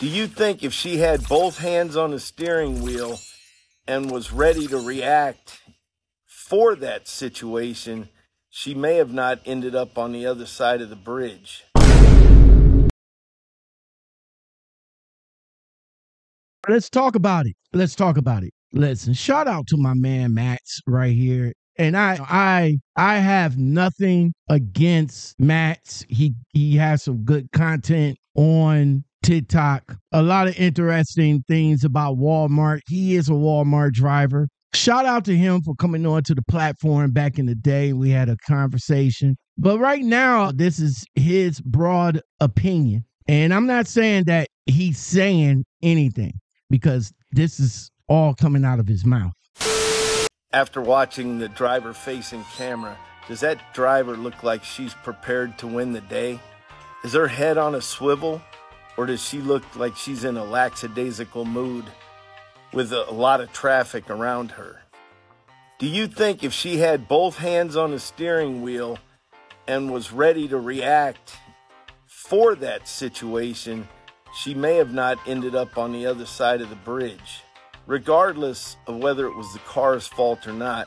Do you think if she had both hands on the steering wheel and was ready to react for that situation, she may have not ended up on the other side of the bridge? Let's talk about it. Let's talk about it. Listen, shout out to my man Max right here. And I have nothing against Max. He has some good content on TikTok. A lot of interesting things about Walmart. He is a Walmart driver. Shout out to him for coming on to the platform back in the day. We had a conversation. But right now, this is his broad opinion. And I'm not saying that he's saying anything, because this is all coming out of his mouth. After watching the driver facing camera, does that driver look like she's prepared to win the day? Is her head on a swivel, or does she look like she's in a lackadaisical mood with a lot of traffic around her? Do you think if she had both hands on the steering wheel and was ready to react for that situation, she may have not ended up on the other side of the bridge? Regardless of whether it was the car's fault or not,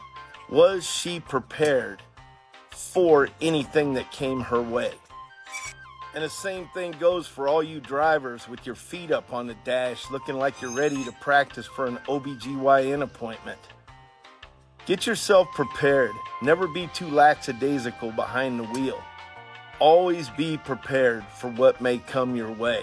was she prepared for anything that came her way? And the same thing goes for all you drivers with your feet up on the dash looking like you're ready to practice for an OBGYN appointment. Get yourself prepared. Never be too lackadaisical behind the wheel. Always be prepared for what may come your way.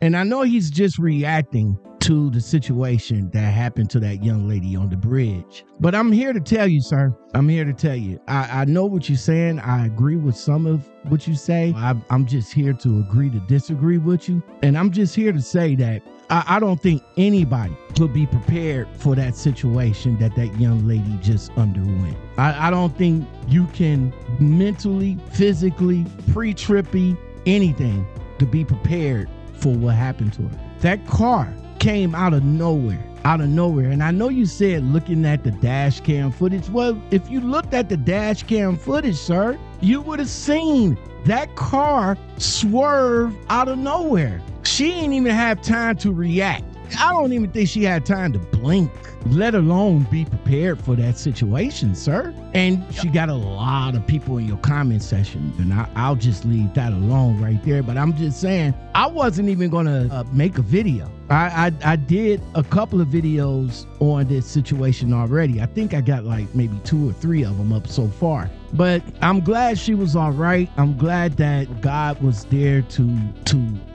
And I know he's just reacting to the situation that happened to that young lady on the bridge. But I'm here to tell you, sir, I'm here to tell you, I know what you're saying. I agree with some of what you say. I'm just here to agree to disagree with you. And I'm just here to say that I don't think anybody could be prepared for that situation that that young lady just underwent. I don't think you can mentally, physically, pre-trippy, anything to be prepared for what happened to her. That car came out of nowhere. And I know you said looking at the dash cam footage. Well, if you looked at the dash cam footage, sir, you would have seen that car swerve out of nowhere. She didn't even have time to react. I don't even think she had time to blink, let alone be prepared for that situation, sir. And she got a lot of people in your comment section, and I'll just leave that alone right there. But I'm just saying, I wasn't even gonna make a video. I did a couple of videos on this situation already. I think I got like maybe 2 or 3 of them up so far. But I'm glad she was all right. I'm glad that God was there to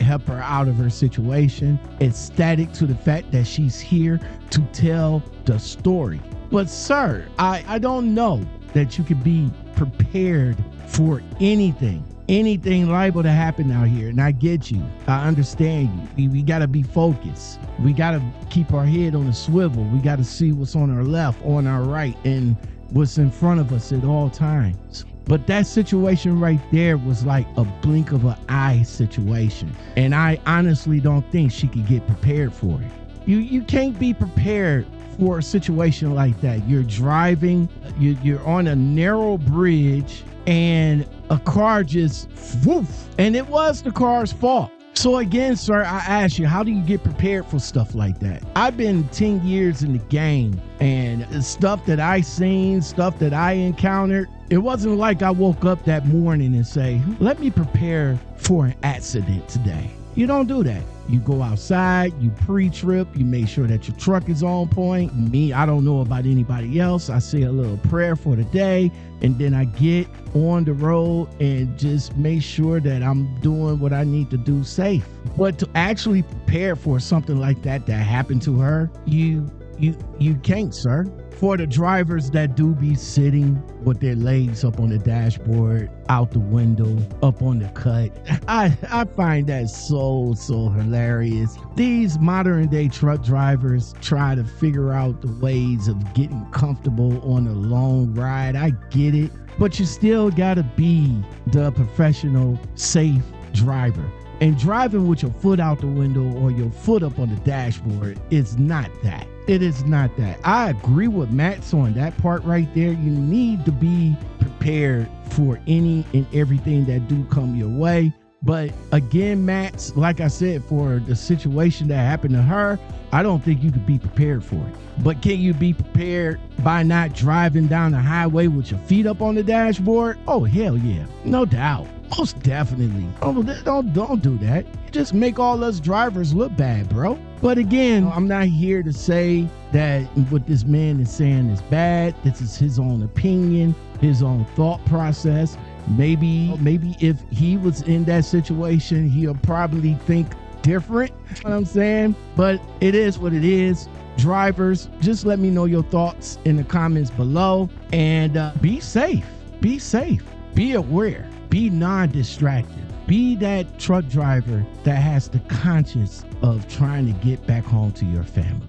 help her out of her situation. Ecstatic to the fact that she's here to tell the story. But sir, I don't know that you could be prepared for anything liable to happen out here. And I get you. I understand you. We got to be focused. We got to keep our head on a swivel. We got to see what's on our left, on our right, and what's in front of us at all times. But that situation right there was like a blink of an eye situation. And I honestly don't think she could get prepared for it. You can't be prepared for a situation like that. You're driving, you're on a narrow bridge, and a car just woof, and it was the car's fault. So again, sir, I ask you, how do you get prepared for stuff like that? I've been 10 years in the game, and stuff that I seen, stuff that I encountered, it wasn't like I woke up that morning and say, let me prepare for an accident today. You don't do that. You go outside, you pre-trip, you make sure that your truck is on point. Me, I don't know about anybody else. I say a little prayer for the day, and then I get on the road and just make sure that I'm doing what I need to do safe. But to actually prepare for something like that that happened to her, you can't, sir. For the drivers that do be sitting with their legs up on the dashboard, out the window, up on the cut, I find that so hilarious. These modern day truck drivers try to figure out the ways of getting comfortable on a long ride. I get it, but you still gotta be the professional, safe driver. And driving with your foot out the window or your foot up on the dashboard is not that. It is not that. I agree with Max on that part right there. You need to be prepared for any and everything that do come your way. But again, Matt, like I said, for the situation that happened to her, I don't think you could be prepared for it. But can you be prepared by not driving down the highway with your feet up on the dashboard? Oh, hell yeah. No doubt. Most definitely. Don't do that. You just make all us drivers look bad, bro. But again, I'm not here to say that what this man is saying is bad. This is his own opinion, his own thought process. Maybe if he was in that situation, he'll probably think different. You know what I'm saying? But it is what it is. Drivers, just let me know your thoughts in the comments below. And be safe. Be safe. Be aware. Be non-distracted. Be that truck driver that has the conscience of trying to get back home to your family.